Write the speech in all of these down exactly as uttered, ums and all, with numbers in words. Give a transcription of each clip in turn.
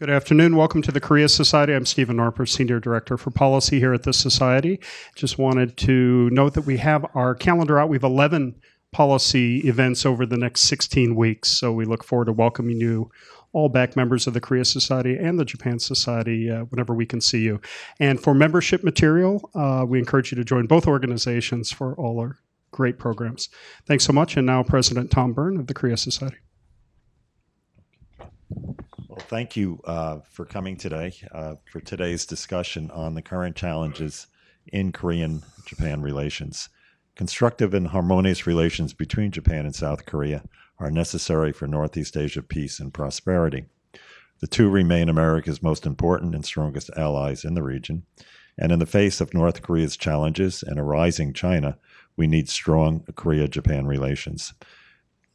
Good afternoon. Welcome to the Korea Society. I'm Stephen Norper, Senior Director for Policy here at the Society. Just wanted to note that we have our calendar out. We have eleven policy events over the next sixteen weeks, so we look forward to welcoming you all back, members of the Korea Society and the Japan Society, uh, whenever we can see you. And for membership material, uh, we encourage you to join both organizations for all our great programs. Thanks so much. And now President Tom Byrne of the Korea Society. Well, thank you uh, for coming today uh, for today's discussion on the current challenges in Korean-Japan relations. Constructive and harmonious relations between Japan and South Korea are necessary for Northeast Asia peace and prosperity. The two remain America's most important and strongest allies in the region, and in the face of North Korea's challenges and a rising China, we need strong Korea-Japan relations.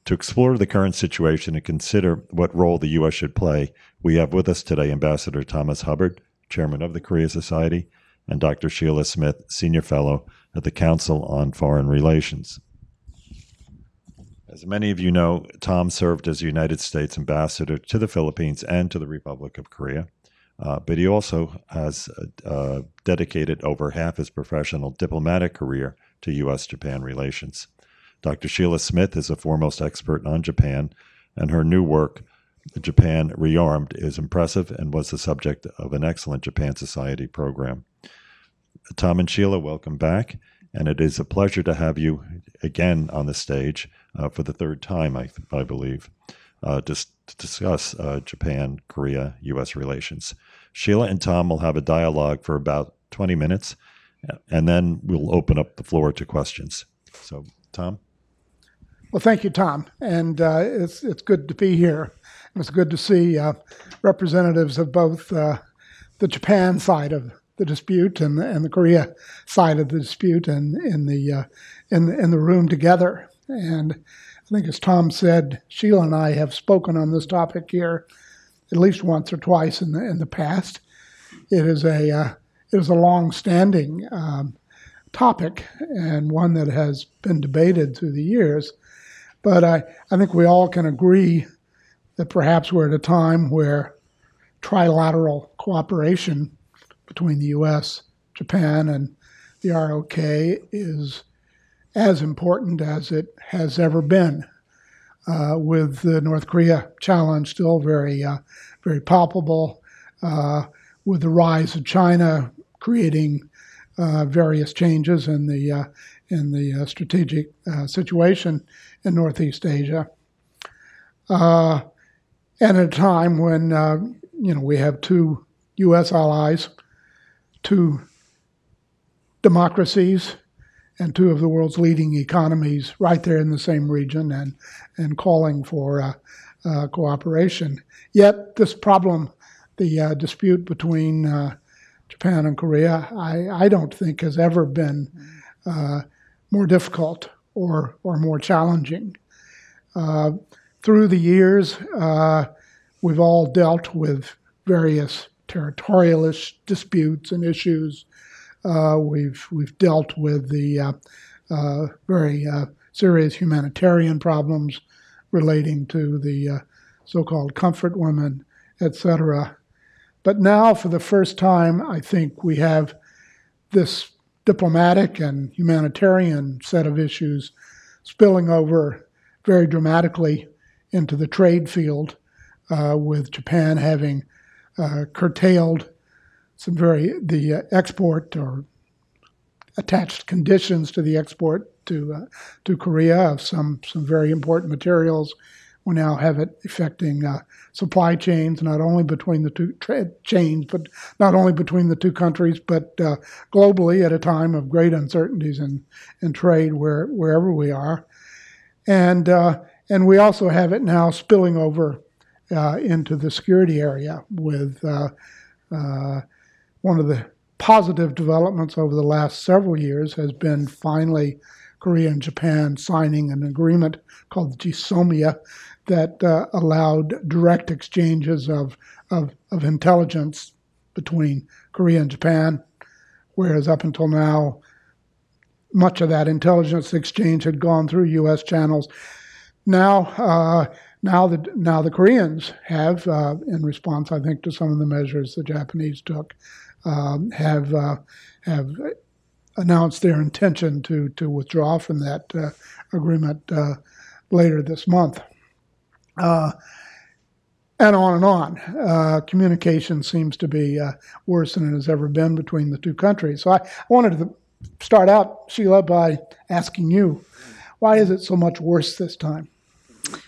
To explore the current situation and consider what role the U S should play, we have with us today Ambassador Thomas Hubbard, Chairman of the Korea Society, and Doctor Sheila Smith, Senior Fellow at the Council on Foreign Relations. As many of you know, Tom served as United States Ambassador to the Philippines and to the Republic of Korea, uh, but he also has uh, dedicated over half his professional diplomatic career to U S-Japan relations. Doctor Sheila Smith is a foremost expert on Japan, and her new work, Japan Rearmed, is impressive and was the subject of an excellent Japan Society program. Tom and Sheila, welcome back, and it is a pleasure to have you again on the stage uh, for the third time, I, I believe, uh, to, to discuss uh, Japan, Korea, U S relations. Sheila and Tom will have a dialogue for about twenty minutes, and then we'll open up the floor to questions. So, Tom? Well, thank you, Tom, and uh, it's it's good to be here. It's good to see uh, representatives of both uh, the Japan side of the dispute and the, and the Korea side of the dispute, and in the uh, in the, in the room together. And I think, as Tom said, Sheila and I have spoken on this topic here at least once or twice in the in the past. It is a uh, it is a long-standing um, topic, and one that has been debated through the years. But I, I think we all can agree that perhaps we're at a time where trilateral cooperation between the U S, Japan, and the R O K is as important as it has ever been, uh, with the North Korea challenge still very, uh, very palpable, uh, with the rise of China creating uh, various changes in the uh, in the uh, strategic uh, situation in Northeast Asia, uh, and at a time when uh, you know we have two U S allies, two democracies, and two of the world's leading economies right there in the same region, and and calling for uh, uh, cooperation. Yet this problem, the uh, dispute between uh, Japan and Korea, I, I don't think has ever been uh, more difficult or or more challenging. Uh, through the years, uh, we've all dealt with various territorialist disputes and issues. Uh, we've we've dealt with the uh, uh, very uh, serious humanitarian problems relating to the uh, so-called comfort women, et cetera. But now, for the first time, I think we have this diplomatic and humanitarian set of issues spilling over very dramatically into the trade field, uh, with Japan having uh, curtailed some very the uh, export or attached conditions to the export to uh, to Korea of some some very important materials. We now have it affecting uh, supply chains, not only between the two trade chains, but not only between the two countries, but uh, globally at a time of great uncertainties in, in trade where, wherever we are. And, uh, and we also have it now spilling over uh, into the security area with uh, uh, one of the positive developments over the last several years has been finally Korea and Japan signing an agreement called GSOMIA that uh, allowed direct exchanges of, of, of intelligence between Korea and Japan, whereas up until now, much of that intelligence exchange had gone through U S channels. Now, uh, Now the, now the Koreans have, uh, in response, I think, to some of the measures the Japanese took, um, have uh, have announced their intention to, to withdraw from that uh, agreement uh, later this month. Uh, and on and on. Uh, communication seems to be uh, worse than it has ever been between the two countries. So I, I wanted to start out, Sheila, by asking you, why is it so much worse this time?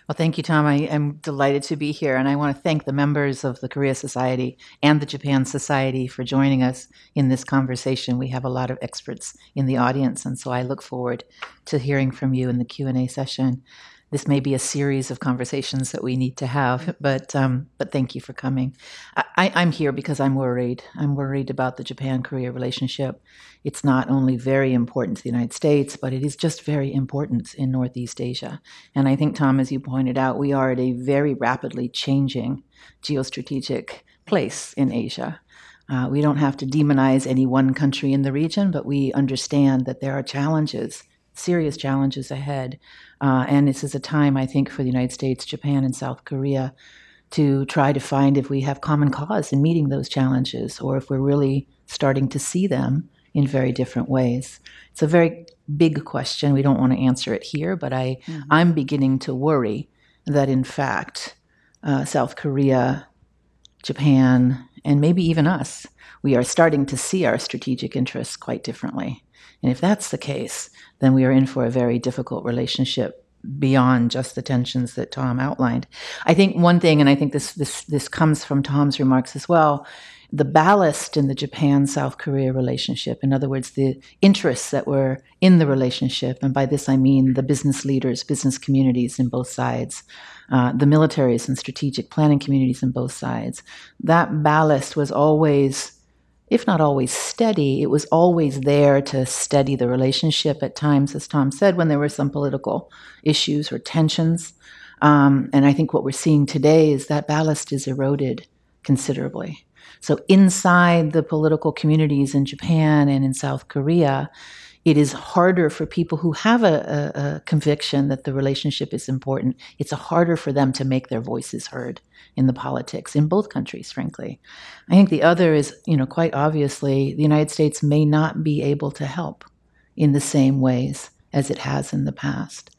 Well, thank you, Tom. I am delighted to be here, and I want to thank the members of the Korea Society and the Japan Society for joining us in this conversation. We have a lot of experts in the audience, and so I look forward to hearing from you in the Q and A session. This may be a series of conversations that we need to have, but um, but thank you for coming. I, I'm here because I'm worried. I'm worried about the Japan-Korea relationship. It's not only very important to the United States, but it is just very important in Northeast Asia. And I think, Tom, as you pointed out, we are at a very rapidly changing geostrategic place in Asia. Uh, we don't have to demonize any one country in the region, but we understand that there are challenges, serious challenges ahead. Uh, and this is a time, I think, for the United States, Japan, and South Korea to try to find if we have common cause in meeting those challenges, or if we're really starting to see them in very different ways. It's a very big question. We don't want to answer it here, but I, mm-hmm. I'm beginning to worry that, in fact, uh, South Korea, Japan, and maybe even us, we are starting to see our strategic interests quite differently. And if that's the case, then we are in for a very difficult relationship beyond just the tensions that Tom outlined. I think one thing, and I think this this this comes from Tom's remarks as well, the ballast in the Japan-South Korea relationship, in other words, the interests that were in the relationship, and by this I mean the business leaders, business communities in both sides, uh, the militaries and strategic planning communities in both sides, that ballast was always, if not always steady, it was always there to steady the relationship at times, as Tom said, when there were some political issues or tensions. Um, and I think what we're seeing today is that ballast is eroded considerably. So inside the political communities in Japan and in South Korea, it is harder for people who have a, a, a conviction that the relationship is important. It's harder for them to make their voices heard in the politics in both countries, frankly. I think the other is, you know, quite obviously, the United States may not be able to help in the same ways as it has in the past.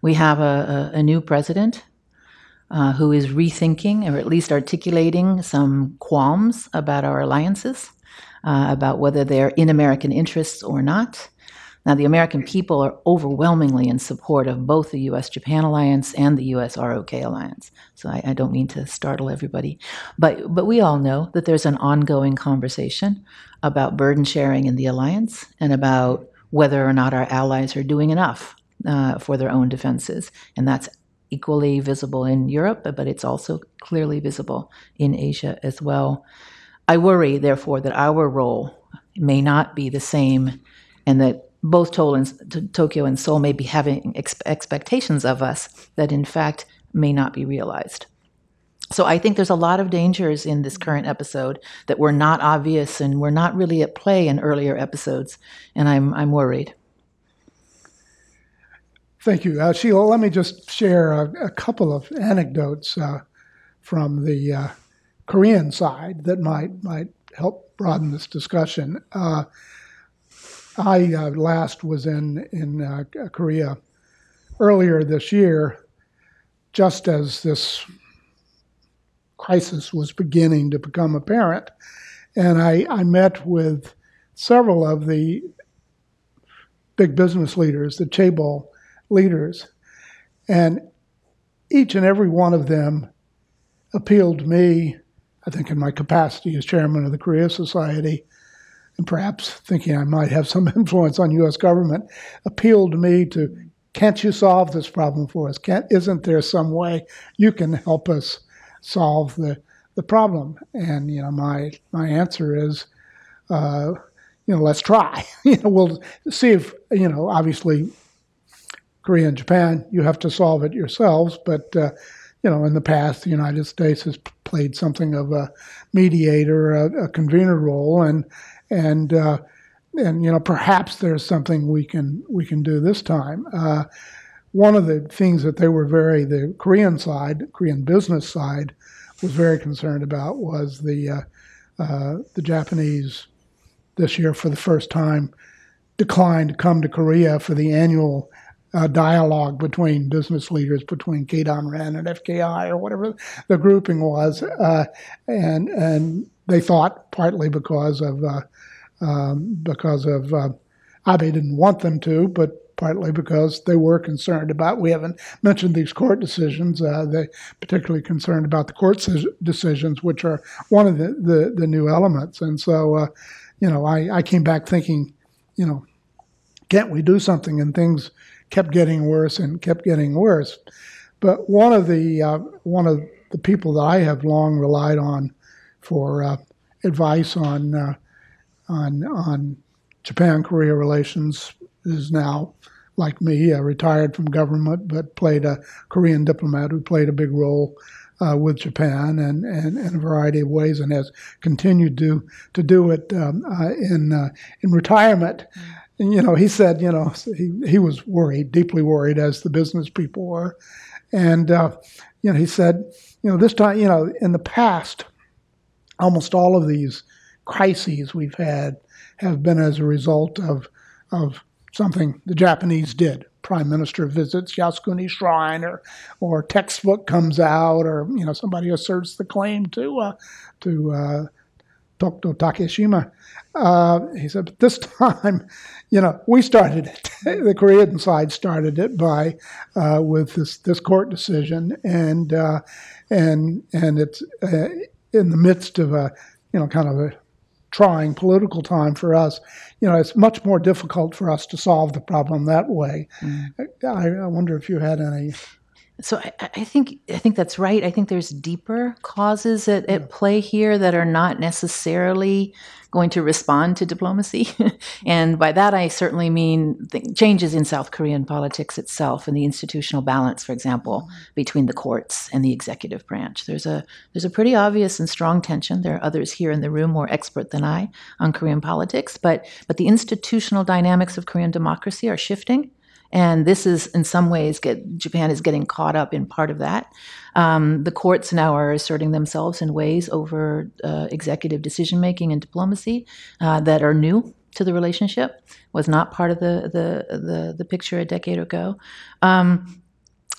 We have a, a, a new president uh, who is rethinking, or at least articulating, some qualms about our alliances, uh, about whether they're in American interests or not. Now, the American people are overwhelmingly in support of both the U S-Japan alliance and the U S R O K alliance. So I, I don't mean to startle everybody. But, but we all know that there's an ongoing conversation about burden sharing in the alliance and about whether or not our allies are doing enough uh, for their own defenses. And that's equally visible in Europe, but it's also clearly visible in Asia as well. I worry, therefore, that our role may not be the same, and that both Tokyo and Seoul may be having ex expectations of us that, in fact, may not be realized. So I think there's a lot of dangers in this current episode that were not obvious and were not really at play in earlier episodes, and I'm, I'm worried. Thank you. Uh, Sheila, let me just share a, a couple of anecdotes uh, from the uh, Korean side that might, might help broaden this discussion. Uh, I uh, last was in, in uh, Korea earlier this year, just as this crisis was beginning to become apparent. And I, I met with several of the big business leaders, the Chaebol leaders, and each and every one of them appealed to me, I think in my capacity as chairman of the Korea Society, and perhaps thinking I might have some influence on U S government, appealed to me to, can't you solve this problem for us? Can't, isn't there some way you can help us solve the, the problem? And, you know, my, my answer is, uh, you know, let's try. You know, we'll see if, you know, obviously, Korea and Japan, you have to solve it yourselves, but, uh, you know, in the past, the United States has played something of a mediator, a, a convener role, and And uh, and you know, perhaps there's something we can we can do this time. Uh, one of the things that they were very, the Korean side, Korean business side, was very concerned about was the uh, uh, the Japanese this year for the first time declined to come to Korea for the annual uh, dialogue between business leaders, between Kaidanren and F K I or whatever the grouping was, uh, and and they thought partly because of uh, um, because of uh, Abe didn't want them to, but partly because they were concerned about, we haven't mentioned these court decisions, uh, they're particularly concerned about the court decisions, which are one of the, the, the new elements. And so, uh, you know, I, I came back thinking, you know, can't we do something? And things kept getting worse and kept getting worse. But one of the, uh, one of the people that I have long relied on for uh, advice on, uh, on, on Japan-Korea relations is now, like me, uh, retired from government, but played a Korean diplomat who played a big role uh, with Japan and in a variety of ways, and has continued to to do it um, uh, in uh, in retirement. And you know, he said, you know, he he was worried, deeply worried, as the business people were, and uh, you know, he said, you know, this time, you know, in the past, almost all of these crises we've had have been as a result of of something the Japanese did. Prime Minister visits Yasukuni Shrine, or, or textbook comes out, or you know somebody asserts the claim to uh, to uh, Tokto Takeshima. Uh, he said, but this time, you know, we started it. The Korean side started it by uh, with this this court decision, and uh, and and it's uh, in the midst of a you know kind of a trying political time for us. You know, it's much more difficult for us to solve the problem that way. Mm. I, I wonder if you had any. So I, I think I think that's right. I think there's deeper causes at, yeah. at play here that are not necessarily going to respond to diplomacy. And by that, I certainly mean th- changes in South Korean politics itself and the institutional balance, for example, between the courts and the executive branch. There's a there's a pretty obvious and strong tension. There are others here in the room more expert than I on Korean politics, but but the institutional dynamics of Korean democracy are shifting. And this is, in some ways, get, Japan is getting caught up in part of that. Um, the courts now are asserting themselves in ways over uh, executive decision-making and diplomacy uh, that are new to the relationship, was not part of the the the, the picture a decade ago. Um,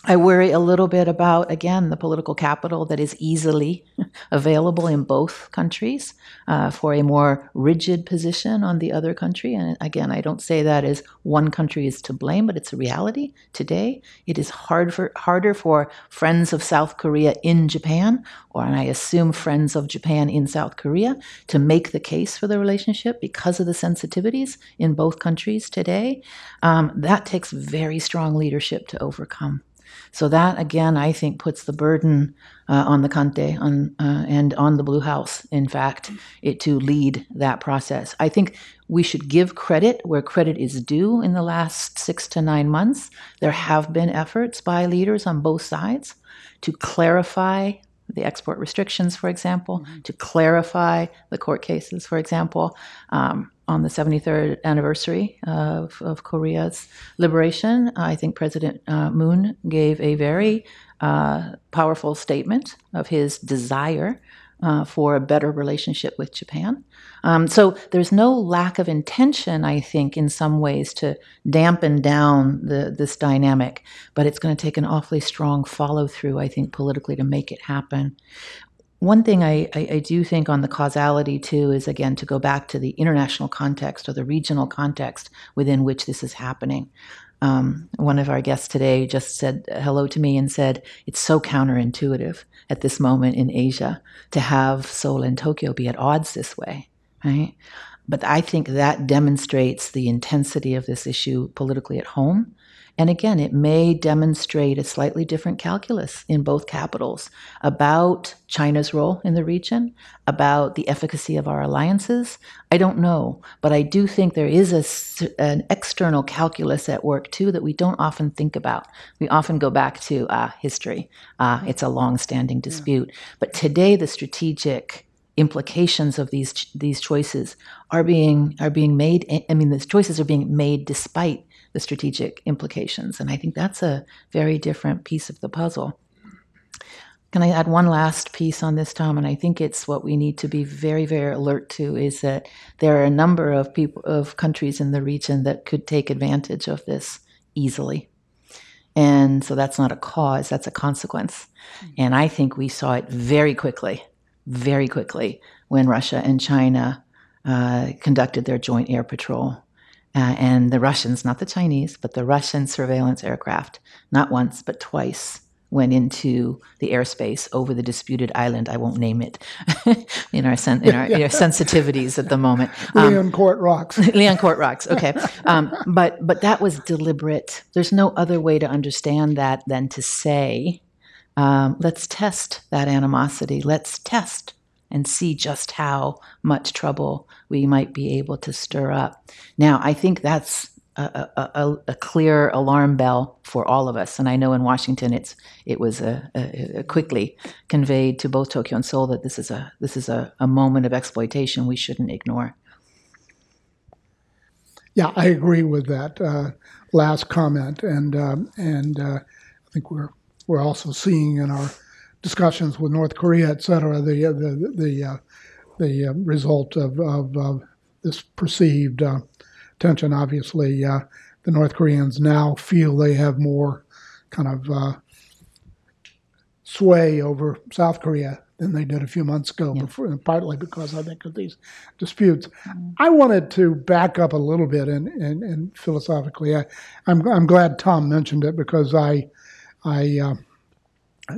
I worry a little bit about, again, the political capital that is easily available in both countries uh, for a more rigid position on the other country. And again, I don't say that as one country is to blame, but it's a reality today. It is hard for, harder for friends of South Korea in Japan, or and I assume friends of Japan in South Korea, to make the case for the relationship because of the sensitivities in both countries today. Um, that takes very strong leadership to overcome. So that, again, I think puts the burden uh, on the Kante on, uh, and on the Blue House, in fact, it to lead that process. I think we should give credit where credit is due. In the last six to nine months, there have been efforts by leaders on both sides to clarify the export restrictions, for example, to clarify the court cases, for example, um, on the seventy-third anniversary of, of Korea's liberation. I think President uh, Moon gave a very uh, powerful statement of his desire uh, for a better relationship with Japan. Um, so there's no lack of intention, I think, in some ways to dampen down the, this dynamic, but it's going to take an awfully strong follow-through, I think, politically to make it happen. One thing I, I, I do think on the causality, too, is, again, to go back to the international context or the regional context within which this is happening. Um, one of our guests today just said hello to me and said, it's so counterintuitive at this moment in Asia to have Seoul and Tokyo be at odds this way, right? But I think that demonstrates the intensity of this issue politically at home. And again, it may demonstrate a slightly different calculus in both capitals about China's role in the region, about the efficacy of our alliances. I don't know, but I do think there is a, an external calculus at work, too, that we don't often think about. We often go back to uh, history. Uh, it's a long-standing dispute. Yeah. But today, the strategic implications of these these choices are being are being made. I mean, these choices are being made despite the strategic implications. And I think that's a very different piece of the puzzle. Can I add one last piece on this, Tom? And I think it's what we need to be very, very alert to is that there are a number of people, of countries in the region that could take advantage of this easily. And so that's not a cause, that's a consequence. And I think we saw it very quickly, very quickly when Russia and China uh, conducted their joint air patrol. Uh, and the Russians, not the Chinese, but the Russian surveillance aircraft, not once but twice, went into the airspace over the disputed island. I won't name it in our sen- in our, yeah. our sensitivities at the moment. Um, Liancourt Rocks. Liancourt Rocks, okay. Um, but but that was deliberate. There's no other way to understand that than to say, um, let's test that animosity. Let's test and see just how much trouble we might be able to stir up. Now, I think that's A, a, a clear alarm bell for all of us. And I know in Washington, it's it was a, a, a quickly conveyed to both Tokyo and Seoul that this is a this is a, a moment of exploitation we shouldn't ignore. Yeah, I agree with that uh, last comment, and um, and uh, I think we're we're also seeing in our discussions with North Korea, et cetera, the the the uh, the uh, result of of, of this perceived Uh, tension. Obviously, uh, the North Koreans now feel they have more kind of uh, sway over South Korea than they did a few months ago, yeah. before, partly because I think of these disputes. Mm-hmm. I wanted to back up a little bit and, and, and philosophically, I, I'm, I'm glad Tom mentioned it because I, I uh,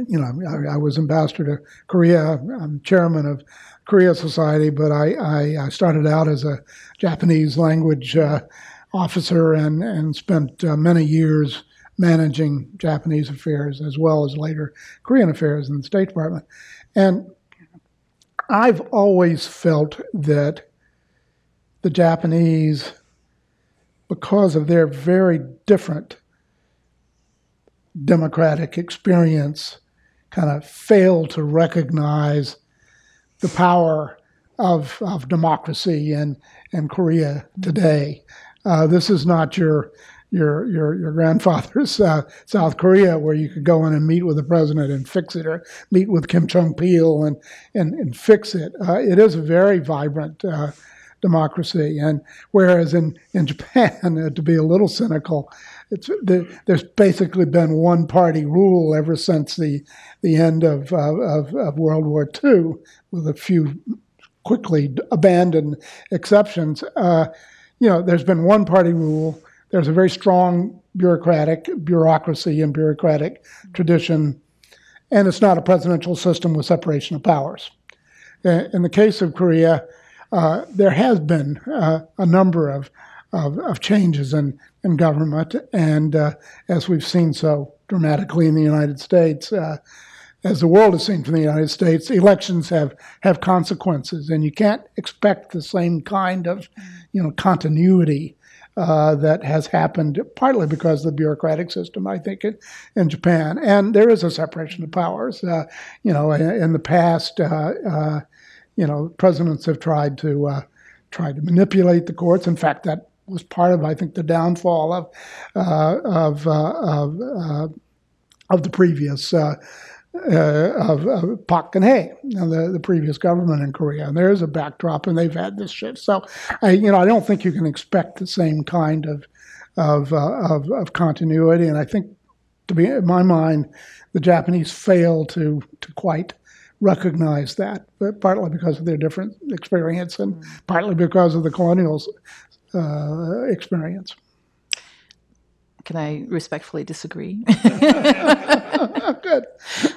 you know, I, I was ambassador to Korea. I'm chairman of Korea Society, but I, I, I started out as a Japanese language uh, officer and, and spent uh, many years managing Japanese affairs as well as later Korean affairs in the State Department. And I've always felt that the Japanese, because of their very different democratic experience, kind of fail to recognize the power of of democracy in, in Korea today. Uh, this is not your your your, your grandfather's uh, South Korea where you could go in and meet with the president and fix it, or meet with Kim Jong-pil and, and, and fix it. Uh, it is a very vibrant uh, democracy. And whereas in, in Japan, to be a little cynical, it's, there, there's basically been one-party rule ever since the the end of, uh, of of World War Two, with a few quickly abandoned exceptions. Uh, you know, there's been one-party rule. There's a very strong bureaucratic bureaucracy and bureaucratic tradition, and it's not a presidential system with separation of powers. In the case of Korea, uh, there has been uh, a number of Of, of changes in, in government, and uh, as we've seen so dramatically in the United States, uh, as the world has seen from the United States, elections have, have consequences, and you can't expect the same kind of, you know, continuity uh, that has happened, partly because of the bureaucratic system, I think, in, in Japan. And there is a separation of powers. Uh, you know, in, in the past, uh, uh, you know, presidents have tried to uh, tried to manipulate the courts. In fact, that was part of, I think, the downfall of uh, of uh, of, uh, of the previous uh, uh, of, of Park Geun-hye, you know, the the previous government in Korea. And there is a backdrop, and they've had this shift. So, I, you know, I don't think you can expect the same kind of of uh, of, of continuity. And I think, to be in my mind, the Japanese fail to to quite recognize that, but partly because of their different experience, and mm-hmm. partly because of the colonials. Uh, experience. Can I respectfully disagree? Good.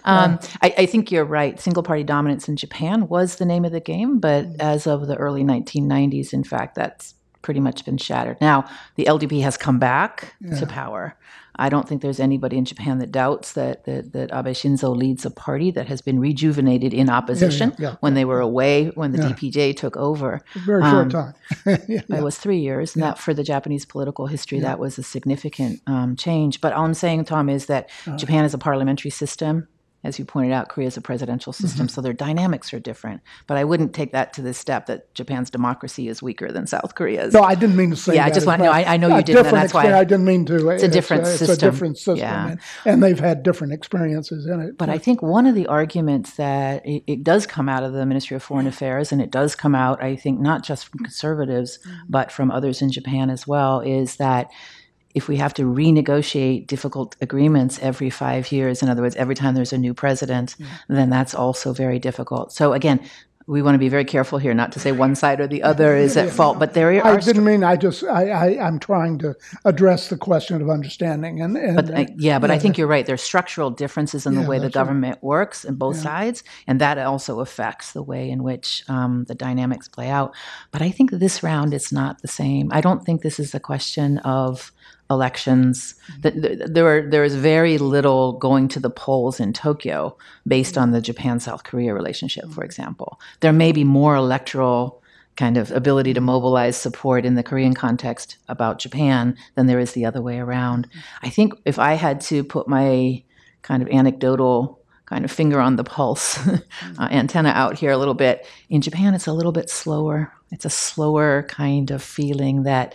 Um, I, I think you're right. Single-party dominance in Japan was the name of the game, but as of the early nineteen nineties, in fact, that's pretty much been shattered. Now, the L D P has come back yeah. to power. I don't think there's anybody in Japan that doubts that, that that Abe Shinzo leads a party that has been rejuvenated in opposition yeah, yeah, yeah. when they were away, when the yeah. D P J took over. Very um, short time. yeah. It was three years. And yeah. that, for the Japanese political history, yeah. that was a significant um, change. But all I'm saying, Tom, is that uh, Japan is a parliamentary system. as you pointed out, Korea's a presidential system, mm-hmm. so their dynamics are different. But I wouldn't take that to the step that Japan's democracy is weaker than South Korea's. No, I didn't mean to say yeah, that. Yeah, I just want to know. I, I know yeah, you didn't, and that's why. I, I didn't mean to. It's, it's a different it's, system. It's a different system, yeah. and, and they've had different experiences in it. But yeah. I think one of the arguments that it, it does come out of the Ministry of Foreign Affairs, and it does come out, I think, not just from conservatives, mm-hmm. but from others in Japan as well, is that if we have to renegotiate difficult agreements every five years, in other words, every time there's a new president, yeah. then that's also very difficult. So again, we want to be very careful here not to say one side or the other is at yeah. fault, but there are... I didn't mean, I just, I, I, I'm trying to address the question of understanding. and, and but, uh, Yeah, but yeah. I think you're right. There are structural differences in yeah, the way the government right. works in both yeah. sides, and that also affects the way in which um, the dynamics play out. But I think this round it's not the same. I don't think this is a question of... elections. There are, there is very little going to the polls in Tokyo based on the Japan-South Korea relationship, for example. There may be more electoral kind of ability to mobilize support in the Korean context about Japan than there is the other way around. I think if I had to put my kind of anecdotal kind of finger on the pulse uh, antenna out here a little bit, in Japan it's a little bit slower. It's a slower kind of feeling that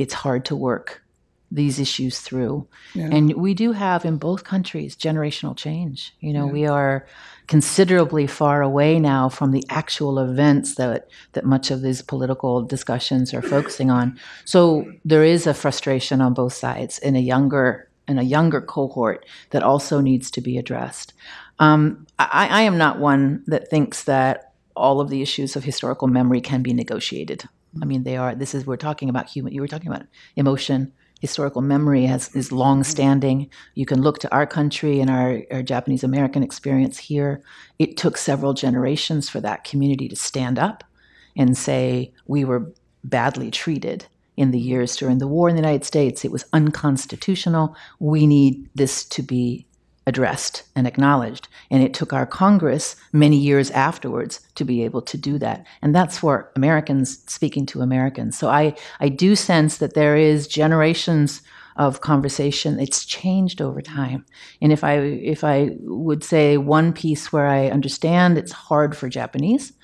it's hard to work these issues through. Yeah. And we do have in both countries generational change. You know, yeah. we are considerably far away now from the actual events that that much of these political discussions are focusing on. So there is a frustration on both sides in a younger in a younger cohort that also needs to be addressed. Um, I, I am not one that thinks that all of the issues of historical memory can be negotiated. I mean, they are. This is we're talking about human. You were talking about emotion. Historical memory has, is long-standing. You can look to our country and our, our Japanese-American experience here. It took several generations for that community to stand up and say, we were badly treated in the years during the war in the United States. It was unconstitutional. We need this to be addressed and acknowledged. And it took our Congress many years afterwards to be able to do that. And that's for Americans speaking to Americans. So I, I do sense that there is generations of conversation. It's changed over time. And if I, if I would say one piece where I understand it's hard for Japanese,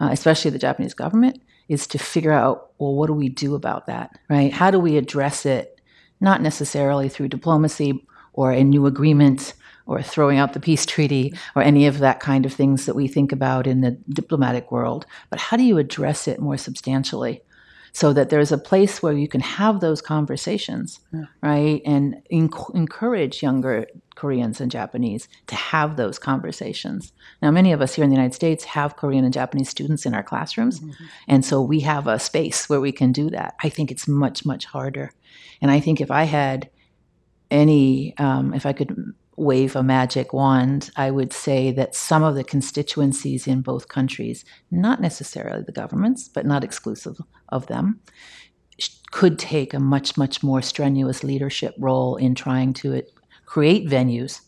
uh, especially the Japanese government, is to figure out, well, what do we do about that, right? How do we address it? Not necessarily through diplomacy or a new agreement, or throwing out the peace treaty, or any of that kind of things that we think about in the diplomatic world. But how do you address it more substantially so that there's a place where you can have those conversations, yeah. right? And enc- encourage younger Koreans and Japanese to have those conversations. Now, many of us here in the United States have Korean and Japanese students in our classrooms, mm-hmm. and so we have a space where we can do that. I think it's much, much harder. And I think if I had any, um, if I could wave a magic wand, I would say that some of the constituencies in both countries, not necessarily the governments, but not exclusive of them, could take a much, much more strenuous leadership role in trying to it, create venues.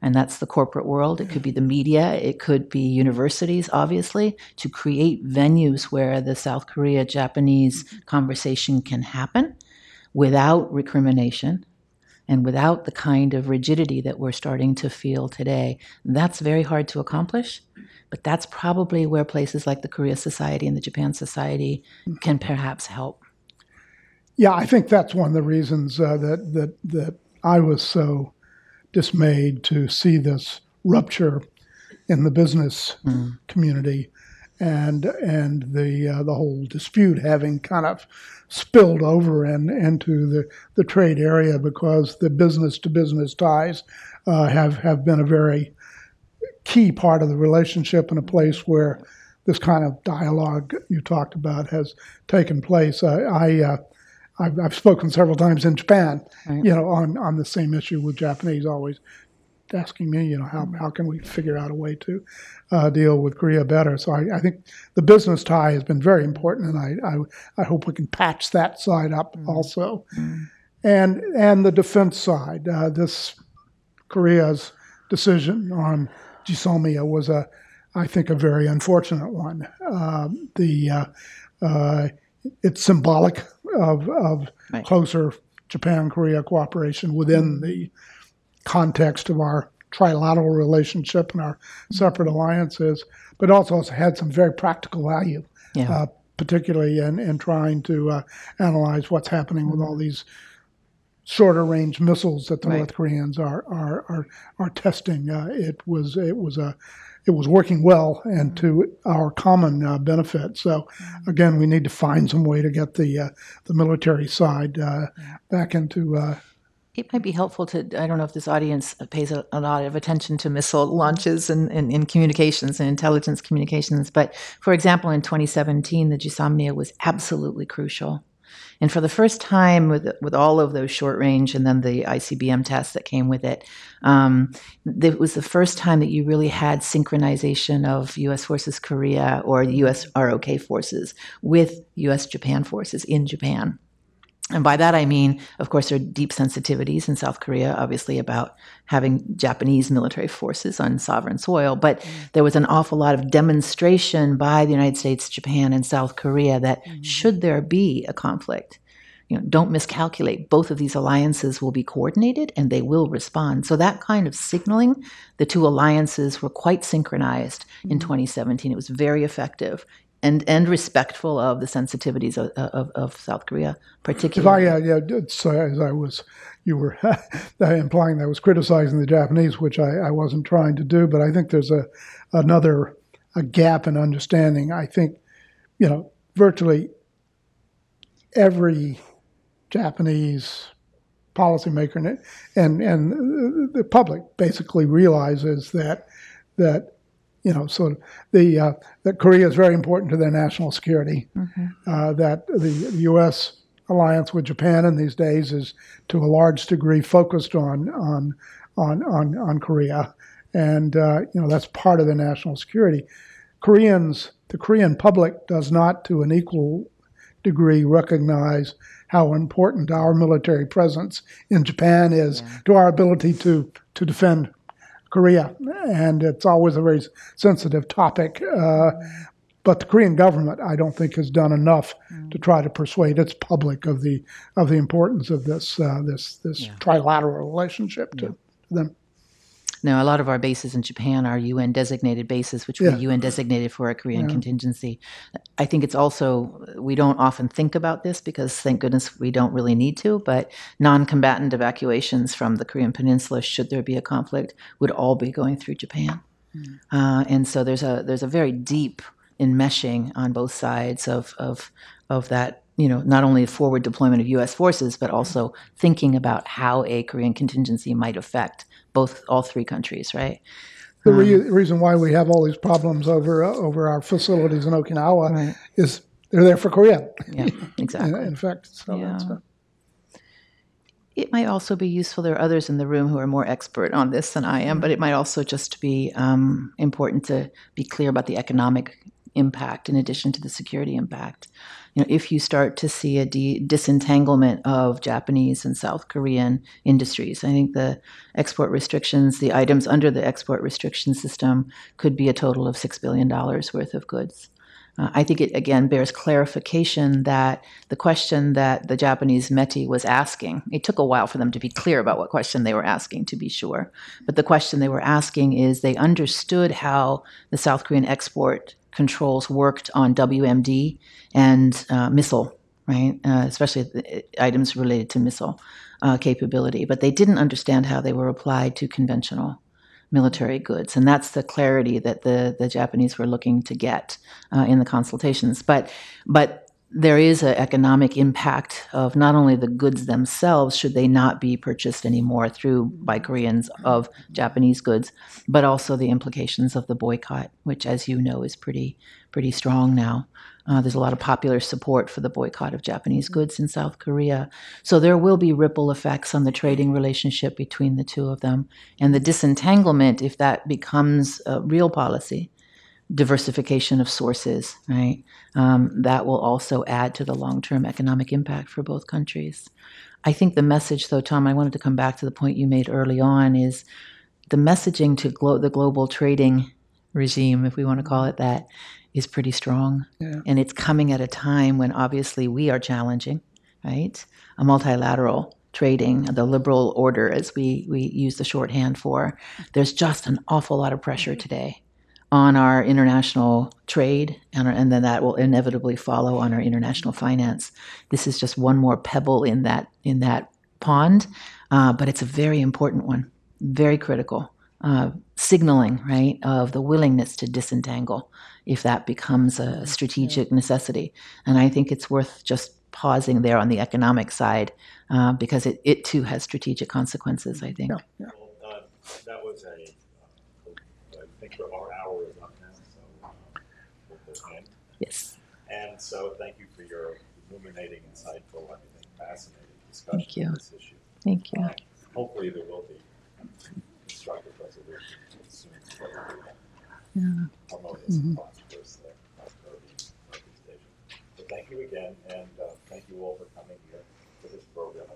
And that's the corporate world. It could be the media. It could be universities, obviously, to create venues where the South Korea-Japanese conversation can happen without recrimination. And without the kind of rigidity that we're starting to feel today, that's very hard to accomplish. But that's probably where places like the Korea Society and the Japan Society can perhaps help. Yeah, I think that's one of the reasons uh, that, that that I was so dismayed to see this rupture in the business mm. community, and and the uh, the whole dispute having kind of spilled over and into the, the trade area, because the business-to-business ties uh, have, have been a very key part of the relationship, and a place where this kind of dialogue you talked about has taken place. I, I, uh, I've, I've spoken several times in Japan, right. you know, on, on the same issue, with Japanese always asking me, you know, how, how can we figure out a way to uh, deal with Korea better? So I, I think the business tie has been very important, and I I, I hope we can patch that side up mm. also. Mm. And and the defense side, uh, this Korea's decision on GSOMIA was a, I think, a very unfortunate one. Uh, the uh, uh, it's symbolic of of right. closer Japan-Korea cooperation within the context of our trilateral relationship and our separate alliances, but also has had some very practical value, yeah. uh, particularly in, in trying to uh, analyze what's happening with all these shorter range missiles that the right. North Koreans are are are, are testing. Uh, it was it was a it was working well and to our common uh, benefit. So again, we need to find some way to get the uh, the military side uh, back into. Uh, It might be helpful to, I don't know if this audience pays a, a lot of attention to missile launches and in, in, in communications and intelligence communications, but for example, in twenty seventeen, the GSOMIA was absolutely crucial. And for the first time with with all of those short range and then the I C B M tests that came with it, um, it was the first time that you really had synchronization of U S forces Korea or U S R O K forces with U S Japan forces in Japan. And by that I mean, of course, there are deep sensitivities in South Korea, obviously, about having Japanese military forces on sovereign soil. But mm-hmm. there was an awful lot of demonstration by the United States, Japan, and South Korea that mm-hmm. should there be a conflict, you know, don't miscalculate. Both of these alliances will be coordinated and they will respond. So that kind of signaling, the two alliances were quite synchronized mm-hmm. in twenty seventeen. It was very effective. And and respectful of the sensitivities of of, of South Korea, particularly. If I, uh, yeah, so as I was, you were implying that I was criticizing the Japanese, which I, I wasn't trying to do. But I think there's a another a gap in understanding. I think, you know, virtually every Japanese policymaker and and, and the public basically realizes that that. You know, so the uh, that Korea is very important to their national security. Mm-hmm. uh, that the U S alliance with Japan in these days is, to a large degree, focused on on on on, on Korea, and uh, you know that's part of their national security. Koreans, the Korean public, does not, to an equal degree, recognize how important our military presence in Japan is yeah. to our ability to to defend Korea, and it's always a very sensitive topic. Uh, but the Korean government, I don't think, has done enough mm. to try to persuade its public of the of the importance of this uh, this this yeah. trilateral relationship to yeah. them. Now, a lot of our bases in Japan are U N designated bases, which yeah. were U N designated for a Korean yeah. contingency. I think it's also, we don't often think about this because thank goodness we don't really need to, but non-combatant evacuations from the Korean peninsula, should there be a conflict, would all be going through Japan. Mm. Uh, and so there's a there's a very deep enmeshing on both sides of of of that, you know, not only the forward deployment of U S forces, but also thinking about how a Korean contingency might affect both, all three countries, right? The re- um, reason why we have all these problems over uh, over our facilities in Okinawa right. is they're there for Korea. Yeah, exactly. in, in fact, so yeah. that's a- It might also be useful, there are others in the room who are more expert on this than I am, but it might also just be um, important to be clear about the economic impact in addition to the security impact. You know, if you start to see a de- disentanglement of Japanese and South Korean industries, I think the export restrictions, the items under the export restriction system could be a total of six billion dollars worth of goods. Uh, I think it, again, bears clarification that the question that the Japanese METI was asking, it took a while for them to be clear about what question they were asking, to be sure. But the question they were asking is they understood how the South Korean export controls worked on W M D and uh, missile, right? Uh, especially the items related to missile uh, capability. But they didn't understand how they were applied to conventional military goods. And that's the clarity that the, the Japanese were looking to get uh, in the consultations. But but there is an economic impact of not only the goods themselves, should they not be purchased anymore through by Koreans of Japanese goods, but also the implications of the boycott, which, as you know, is pretty pretty strong now. Uh, there's a lot of popular support for the boycott of Japanese goods in South Korea. So there will be ripple effects on the trading relationship between the two of them. And the disentanglement, if that becomes a real policy, diversification of sources, right? Um, that will also add to the long-term economic impact for both countries. I think the message, though, Tom, I wanted to come back to the point you made early on, is the messaging to glo- the global trading regime, if we want to call it that, is pretty strong. Yeah. And it's coming at a time when obviously we are challenging, right? A multilateral trading, the liberal order, as we, we use the shorthand for. There's just an awful lot of pressure today on our international trade, and, our, and then that will inevitably follow on our international finance. This is just one more pebble in that, in that pond, uh, but it's a very important one, very critical, uh, signaling, right, of the willingness to disentangle if that becomes a strategic necessity. And I think it's worth just pausing there on the economic side, uh, because it, it too has strategic consequences, I think. Yeah. Yeah. Well, uh, that was a... I think our hour is up now, so we'll put it in. Yes. And so thank you for your illuminating, insightful, I think fascinating discussion thank you. on this issue. Thank you. Uh, hopefully there will be constructive resolution soon. Yeah. Promote this mm-hmm. prosperous uh, so thank you again, and uh, thank you all for coming here for this program.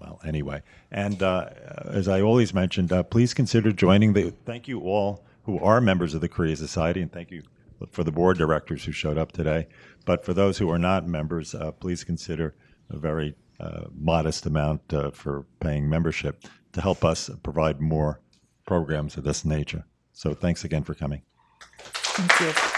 Well, anyway, and uh, as I always mentioned, uh, please consider joining the, thank you all who are members of the Korea Society, and thank you for the board directors who showed up today. But for those who are not members, uh, please consider a very uh, modest amount uh, for paying membership to help us provide more programs of this nature. So thanks again for coming. Thank you.